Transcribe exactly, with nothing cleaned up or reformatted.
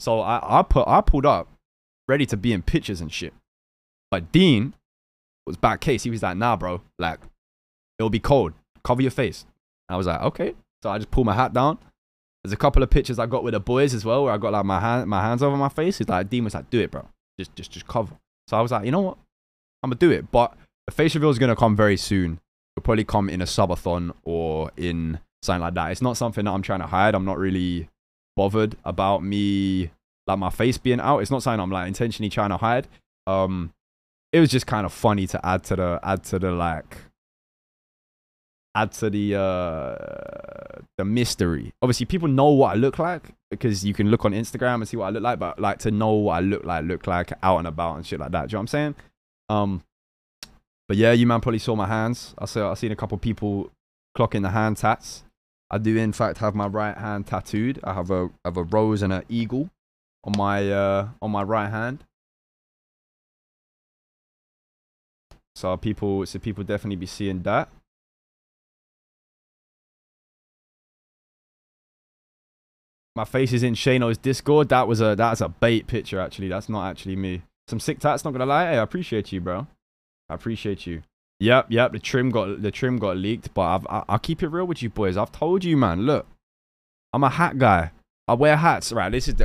So I I, put, I pulled up, ready to be in pictures and shit. But Dean was back case. He was like, nah, bro. Like, it'll be cold. Cover your face. I was like, okay. So I just pulled my hat down. There's a couple of pictures I got with the boys as well, where I got like my hand, my hands over my face. He's like, Dean was like, do it, bro. Just, just, just cover. So I was like, you know what? I'm gonna do it. But the face reveal is gonna come very soon. It'll probably come in a subathon or in something like that. It's not something that I'm trying to hide. I'm not really bothered about me, like my face being out. It's not something I'm like intentionally trying to hide. Um, it was just kind of funny to add to the, add to the like. add to the uh the mystery. Obviously people know what I look like because you can look on Instagram and see what I look like, but like to know what I look like look like out and about and shit like that. Do you know what I'm saying? Um but yeah, you man probably saw my hands. I saw, I seen a couple people clocking the hand tats. I do in fact have my right hand tattooed. I have a have a rose and an eagle on my uh on my right hand. So people so people definitely be seeing that. My face is in Shano's Discord. That was a that's a bait picture, actually. That's not actually me. Some sick tats, not gonna lie. Hey, I appreciate you, bro. I appreciate you. Yep, yep. The trim got the trim got leaked, but I've, I I'll keep it real with you boys. I've told you, man. Look, I'm a hat guy. I wear hats. Right, this is the